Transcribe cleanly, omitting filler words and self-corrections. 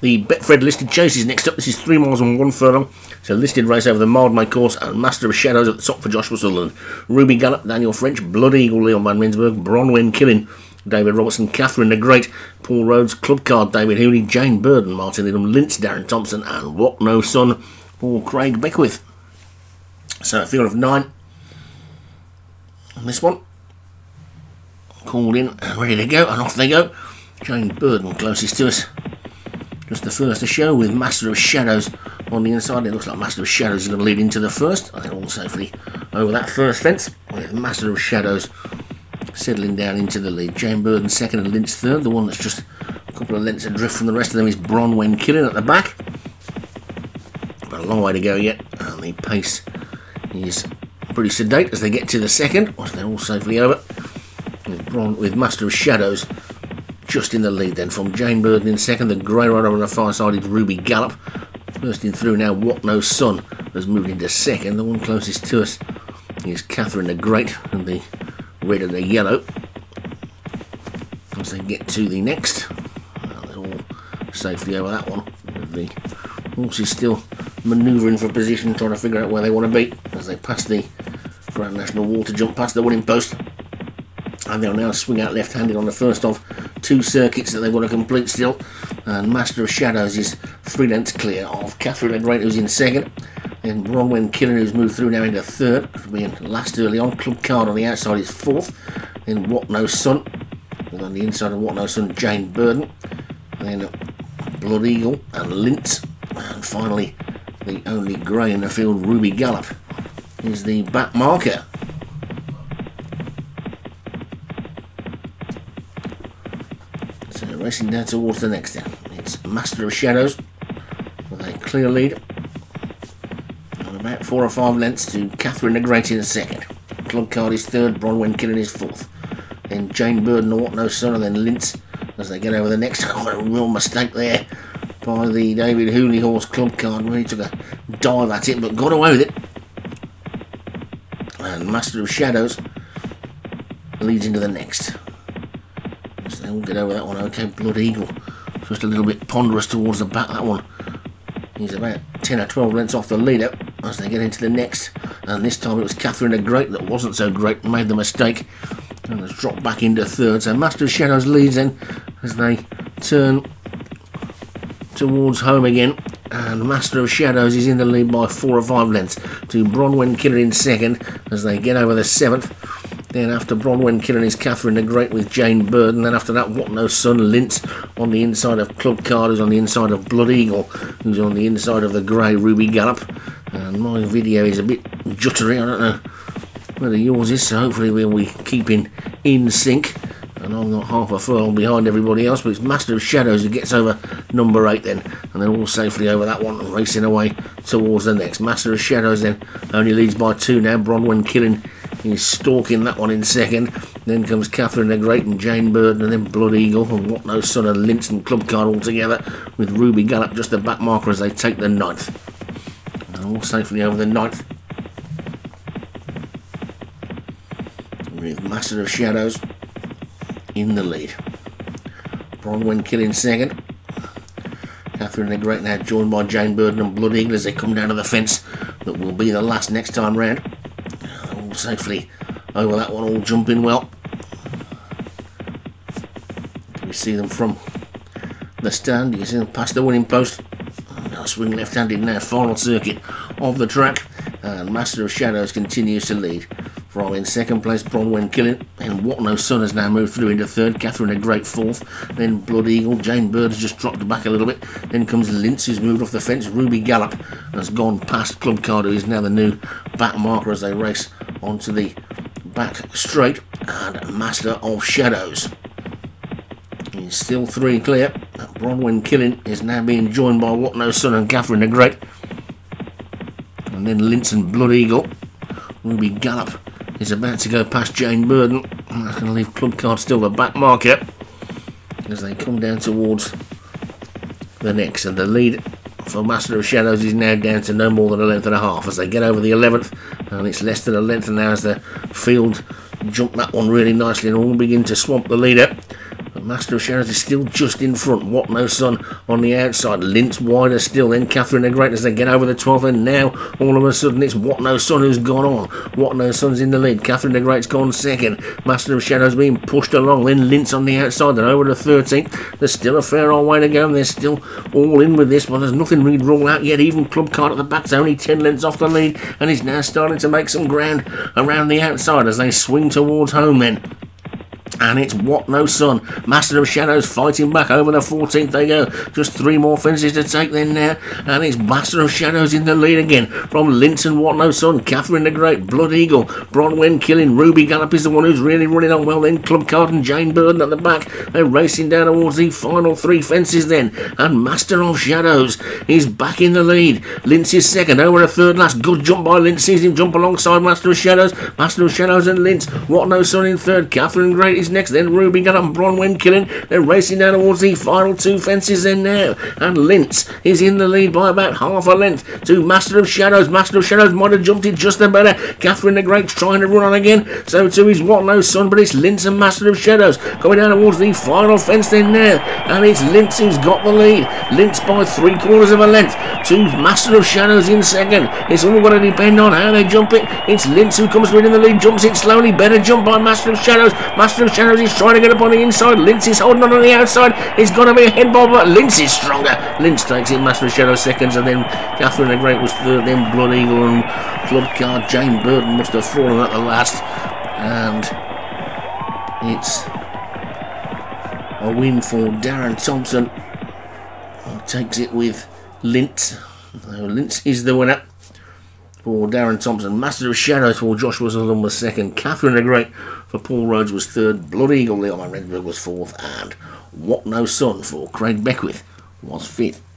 The Betfred listed chase is next up. This is 3 miles and one furlong. It's a listed race over the Mildmay course, and Master of Shadows at the top for Joshua Sutherland. Ruby Gallop, Daniel French, Blood Eagle, Leon Van Rensburg, Bronwyn Killing, David Robertson, Catherine the Great, Paul Rhodes, Club Card, David Hooley, Jane Burden, Martin Lindham, Lintz, Darren Thompson, and Watno Sun, Paul Craig Beckwith. So a field of 9. And this one, called in and ready to go, and off they go. Jane Burden closest to us, just the first to show, with Master of Shadows on the inside. It looks like Master of Shadows is going to lead into the first, and all safely over that first fence, with Master of Shadows settling down into the lead. Jane Burden second and Lintz third. The one that's just a couple of lengths adrift from the rest of them is Bronwyn Killing at the back, but a long way to go yet, and the pace is pretty sedate as they get to the second, once they're all safely over, with Master of Shadows just in the lead. Then from Jane Burden in second, the grey rider on the far side is Ruby Gallop. Bursting through now, Watno Sun has moved into second. The one closest to us is Catherine the Great, and the red and the yellow. As they get to the next, well, they're all safely over that one. The horse is still manoeuvring for position, trying to figure out where they want to be as they pass the Grand National wall to jump past the winning post. And they'll now swing out left-handed on the first of two circuits that they've got to complete still. And Master of Shadows is 3 lengths clear of Catherine the Great, who's in second. Then Bronwyn Killing, who's moved through now into third, being last early on. Club Card on the outside is fourth. Then Watno Sun, and on the inside of Watno Sun, Jane Burden. And then Blood Eagle and Lintz. And finally, the only grey in the field, Ruby Gallop, is the back marker. Racing down towards the next end, it's Master of Shadows with a clear lead, and about 4 or 5 lengths to Catherine the Great in second. Club Card is third, Bronwyn Killing is fourth, then Jane Burden or Watno Sun, and then Lintz as they get over the next. Oh, a real mistake there by the David Hooley horse Club Card, where he took a dive at it but got away with it. And Master of Shadows leads into the next. We'll get over that one. Okay, Blood Eagle, just a little bit ponderous towards the back. That one, he's about 10 or 12 lengths off the leader as they get into the next. And this time it was Catherine the Great that wasn't so great, made the mistake, and has dropped back into third. So Master of Shadows leads then as they turn towards home again. And Master of Shadows is in the lead by 4 or 5 lengths to Bronwyn Killing in second as they get over the seventh. Then after Bronwyn Killing is Catherine the Great with Jane Burden. Then after that, Watno Sun, Lintz on the inside of Club Card, who's on the inside of Blood Eagle, who's on the inside of the grey Ruby Gallop. And my video is a bit juttery, I don't know whether yours is, so hopefully we'll be keeping in sync. And I'm not half a furlong behind everybody else, but it's Master of Shadows who gets over number 8 then. And they're all safely over that one and racing away towards the next. Master of Shadows then only leads by 2 now. Bronwyn Killing, he's stalking that one in second. Then comes Catherine the Great and Jane Burden, and then Blood Eagle and Watno Sun and Lintz and Club Card all together, with Ruby Gallop just the back marker as they take the 9th. And all safely over the 9th, with Master of Shadows in the lead. Bronwyn Killing second. Catherine the Great now joined by Jane Burden and Blood Eagle as they come down to the fence that will be the last next time round. Safely over that one, all jumping well. We see them from the stand. You see them past the winning post. Now swing left-handed now, final circuit of the track, and Master of Shadows continues to lead from in second place. Bronwyn Killing and Watno Sun has now moved through into third. Catherine the Great fourth. Then Blood Eagle. Jane Bird has just dropped back a little bit. Then comes Lintz, who's moved off the fence. Ruby Gallop has gone past Club Card, who is now the new back marker as they race onto the back straight. And Master of Shadows, he's still 3 clear. Bronwyn Killing is now being joined by Watno Sun and Catherine the Great, and then Lintz and Blood Eagle. Ruby Gallop is about to go past Jane Burden, and that's going to leave Club Card still the back marker as they come down towards the next. And the lead for Master of Shadows is now down to no more than a length and a half as they get over the 11th, and it's less than a length now as the field jump that one really nicely and all begin to swamp the leader. But Master of Shadows is still just in front. Watno Sun on the outside. Lintz wider still. Then Catherine the Great as they get over the 12th. And now, all of a sudden, it's Watno Sun who's gone on. Watno Sun's in the lead. Catherine the Great's gone second. Master of Shadows being pushed along. Then Lintz on the outside. Then over the 13th. There's still a fair old way to go. And they're still all in with this. But there's nothing really ruled out yet. Even Club Card at the back's only 10 lengths off the lead. And is now starting to make some ground around the outside as they swing towards home then. And it's Watno Sun. Master of Shadows fighting back over the 14th they go. Just three more fences to take then now. And it's Master of Shadows in the lead again. From Lintz and Watno Sun, Catherine the Great, Blood Eagle, Bronwyn Killing, Ruby Gallop is the one who's really running on well then. Club Card and Jane Burden at the back. They're racing down towards the final three fences then. And Master of Shadows is back in the lead. Lintz is second, over a third last. Good jump by Lintz. Sees him jump alongside Master of Shadows. Master of Shadows and Lintz. Watno Sun in third. Catherine Great is next, then Ruby Gallop and Bronwyn Killing. They're racing down towards the final two fences then now, and Lintz is in the lead by about half a length to Master of Shadows. Master of Shadows might have jumped it just the better. Catherine the Great's trying to run on again, so too is Watno Sun, but it's Lintz and Master of Shadows coming down towards the final fence then now, and it's Lintz who's got the lead. Lintz by 3/4 of a length to Master of Shadows in second. It's all going to depend on how they jump it. It's Lintz who comes through in the lead, jumps it slowly. Better jump by Master of Shadows. Master of Shadows is trying to get up on the inside. Lintz is holding on the outside. It's going to be a head bob, but Lintz is stronger. Lintz takes in Master of Shadows seconds, and then Catherine the Great was third, then Blood Eagle and Club Card. Jane Burden must have fallen at the last, and it's a win for Darren Thompson. He takes it with Lintz. So Lintz is the winner for Darren Thompson. Master of Shadows for Joshua Sutherland was second. Catherine the Great for Paul Rhodes was third. Blood Eagle, Leon Van Rensburg was fourth. And Watno Sun for Craig Beckwith was fifth.